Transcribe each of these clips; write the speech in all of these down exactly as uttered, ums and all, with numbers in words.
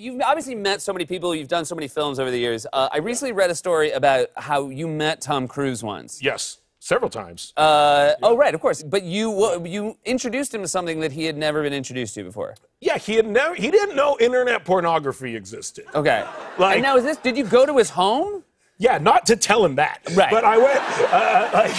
You've obviously met so many people. You've done so many films over the years. Uh, I recently read a story about how you met Tom Cruise once. Yes, several times. Uh, yeah. Oh, right, of course. But you you introduced him to something that he had never been introduced to before. Yeah, he had never. He didn't know internet pornography existed. Okay. Like, and now is this? Did you go to his home? Yeah, not to tell him that. Right. But I went, uh, like,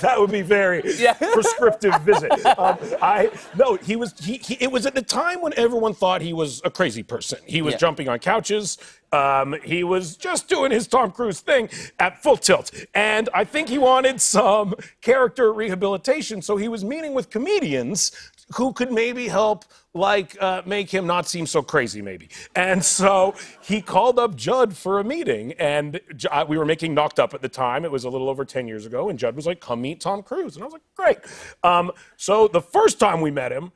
that would be very yeah. prescriptive visit. Um, I, no, he was, he, he, it was at the time when everyone thought he was a crazy person. He was yeah. jumping on couches. Um, he was just doing his Tom Cruise thing at full tilt. And I think he wanted some character rehabilitation, so he was meeting with comedians who could maybe help, like, uh, make him not seem so crazy, maybe. And so he called up Judd for a meeting, and J we were making Knocked Up at the time. It was a little over ten years ago, and Judd was like, come meet Tom Cruise. And I was like, great. Um, so the first time we met him,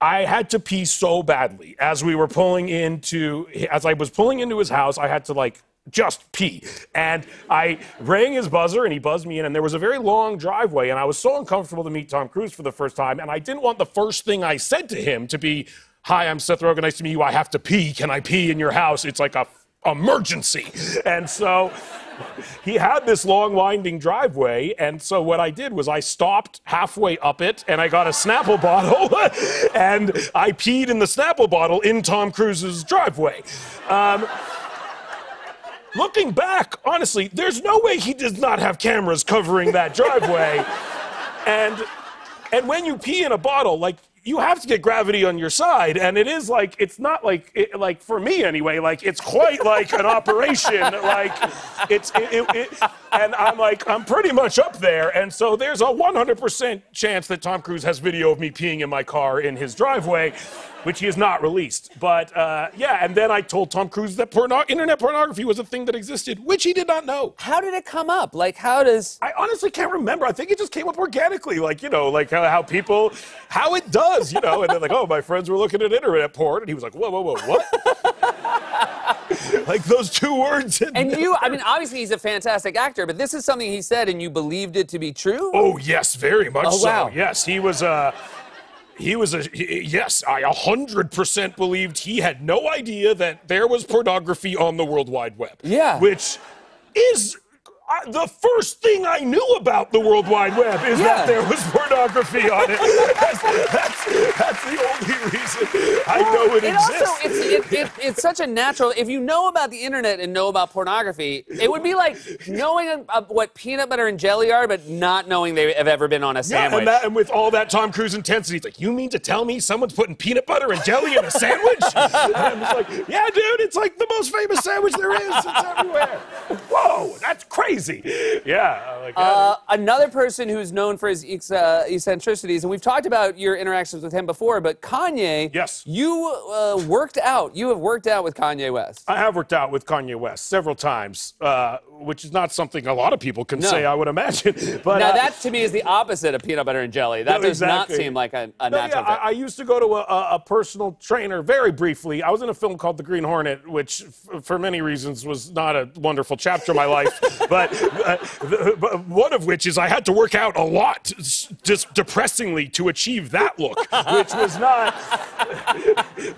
I had to pee so badly. As we were pulling into, as I was pulling into his house, I had to, like, just pee. And I rang his buzzer, and he buzzed me in, and there was a very long driveway, and I was so uncomfortable to meet Tom Cruise for the first time, and I didn't want the first thing I said to him to be, hi, I'm Seth Rogen, nice to meet you, I have to pee, can I pee in your house? It's like a emergency. And so he had this long, winding driveway, and so what I did was I stopped halfway up it, and I got a Snapple bottle, and I peed in the Snapple bottle in Tom Cruise's driveway. Um, Looking back, honestly, there's no way he does not have cameras covering that driveway. and and when you pee in a bottle, like, you have to get gravity on your side, and it is like, it's not like, it, like, for me anyway, like, it's quite like an operation, like, it's, it, it, it, and I'm like, I'm pretty much up there, and so there's a one hundred percent chance that Tom Cruise has video of me peeing in my car in his driveway, which he has not released, but, uh, yeah, and then I told Tom Cruise that porno internet pornography was a thing that existed, which he did not know. How did it come up? Like, how does... I honestly can't remember. I think it just came up organically, like, you know, like, how, how people, how it does. You know, and they're like, oh, my friends were looking at internet porn, and he was like, whoa, whoa, whoa, what? Like, those two words. And you, I mean, obviously he's a fantastic actor, but this is something he said, and you believed it to be true? Oh, yes, very much oh, so. Wow. Yes, he was, uh, he was, a, he, yes, I one hundred percent believed he had no idea that there was pornography on the World Wide Web. Yeah. Which is... I, the first thing I knew about the World Wide Web is yeah. that there was pornography on it. That's, that's, that's the only reason I well, know it, it exists. Also, it's, it, it, it's such a natural... If you know about the internet and know about pornography, it would be like knowing uh, what peanut butter and jelly are, but not knowing they have ever been on a sandwich. Yeah, and, that, and with all that Tom Cruise intensity, it's like, you mean to tell me someone's putting peanut butter and jelly in a sandwich? And I'm just like, yeah, dude, it's like the most famous sandwich there is. It's everywhere. Whoa, that's crazy. Yeah. Like, uh, another person who's known for his ex uh, eccentricities, and we've talked about your interactions with him before, but Kanye, yes. you uh, worked out. You have worked out with Kanye West. I have worked out with Kanye West several times, uh, which is not something a lot of people can no. say, I would imagine. But, now, uh, that to me is the opposite of peanut butter and jelly. That no, does exactly. not seem like a, a no, natural yeah, thing. I, I used to go to a, a personal trainer very briefly. I was in a film called The Green Hornet, which, f for many reasons, was not a wonderful chapter of my life. But Uh, the, but one of which is I had to work out a lot, just depressingly, to achieve that look, which was not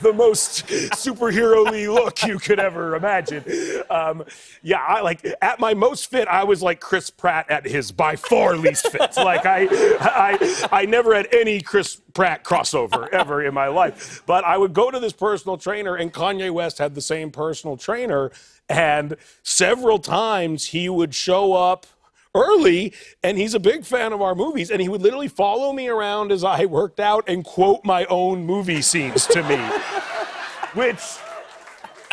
the most superhero-y look you could ever imagine. Um, yeah, I, like, at my most fit, I was like Chris Pratt at his by far least fit. Like, I, I, I never had any Chris Pratt crossover ever in my life. But I would go to this personal trainer, and Kanye West had the same personal trainer, and several times he would show up early, and he's a big fan of our movies, and he would literally follow me around as I worked out and quote my own movie scenes to me, which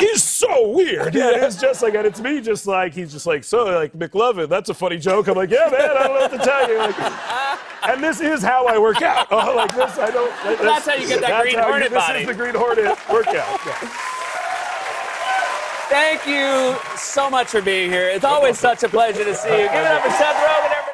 is so weird. Yeah, it's just like, and it's me just like, he's just like, so, like, McLovin, that's a funny joke. I'm like, yeah, man, I don't know what to tell you. Like, and this is how I work out. Oh, like this, I don't. Like, that's, that's how you get that Green Hornet you, body. This is the Green Hornet workout. Yeah. Thank you so much for being here. It's always such a pleasure to see you. Give it up for Seth Rogen, everybody.